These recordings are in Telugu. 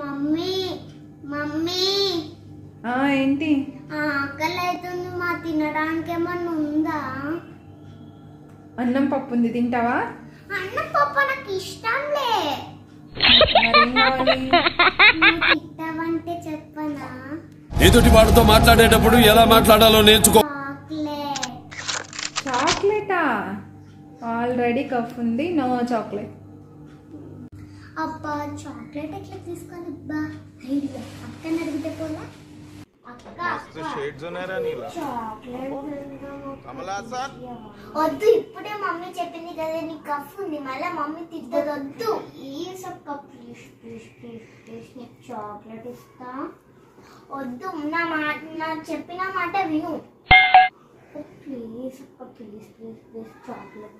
మమ్మీ ఆ ఏంటి ఆ ఆకలైతుంది మా తినడానికి ఏమన్నా ఉందా అన్నం పప్పు ఉంది తింటావా అన్నం పప్పు నాకు ఇష్టం లే తింటావంటే చెప్పనా ఏదోటి వాడితో మాట్లాడేటప్పుడు ఎలా మాట్లాడాలో నేర్చుకో చాక్లెటా ఆల్రెడీ కఫ్ ఉంది నో చాక్లెట్ అబ్బా చాక్లెట్ ఎట్లా తీసుకోవాలి అబ్బా ఐడియా అక్కని అడిగితే పోలా అక్క అక్క షేడ్స్ ఉన్నాయరా నీలా చాక్లెట్ కమలా సార్ వద్దు ఇప్పుడే మమ్మీ చెప్పింది కదా నీ కఫ్ ఉంది మళ్ళీ మమ్మీ తిట్టదు వద్దు ఈ సబ్ కప్ ప్లీజ్ ప్లీజ్ ప్లీజ్ ప్లీజ్ నీ చాక్లెట్ ఇస్తా వద్దు నా మాట నాకు చెప్పిన మాట విను ప్లీజ్ అక్క ప్లీజ్ ప్లీజ్ ప్లీజ్ చాక్లెట్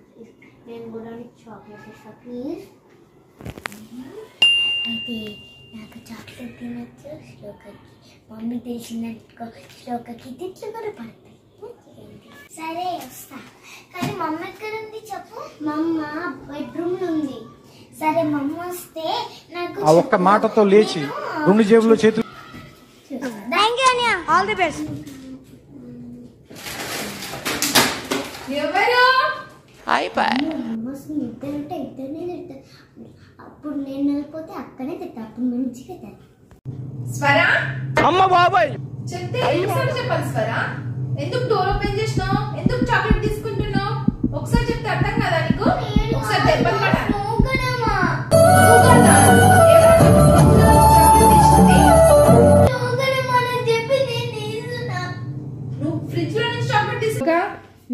నేను కూడా నీకు చాక్లెట్ ఇస్తా ప్లీజ్ అయితే నాకు చాక్లెట్ తినచ్చు శ్లోకకి మమ్మీ తెలిసిందనుకో శ్లోకకి తిట్లు కూడా పడతాయి సరే వస్తా కానీ మమ్మ ఎక్కడ ఉంది చెప్పు మమ్మ బెడ్రూమ్లో ఉంది సరే మమ్మ వస్తే నాకు ఆ ఒక్క మాటతో లేచి రెండు జేబులో చేతులు థ్యాంక్ యూ అనియా ఆల్ ది బెస్ట్ ఎవరు హాయ్ బై ఇద్దరంటే ఇద్దరినే తిడతారు అప్పుడు నేను వెళ్ళిపోతే అక్కడే తిట్టా అప్పుడు మంచిగా తిట్టాను స్వరా అమ్మ బాబాయ్ చెప్తే ఒకసారి చెప్పాలి స్వరా ఎందుకు డోర్ ఓపెన్ చేసినావు ఎందుకు చాక్లెట్ తీసుకుంటున్నావు ఒకసారి చెప్తే అర్థం కాదా నీకు ఒకసారి దెబ్బలు పడాలి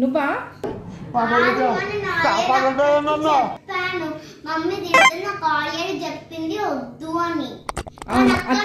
నువ్వా మమ్మీ చెప్పింది వద్దు అని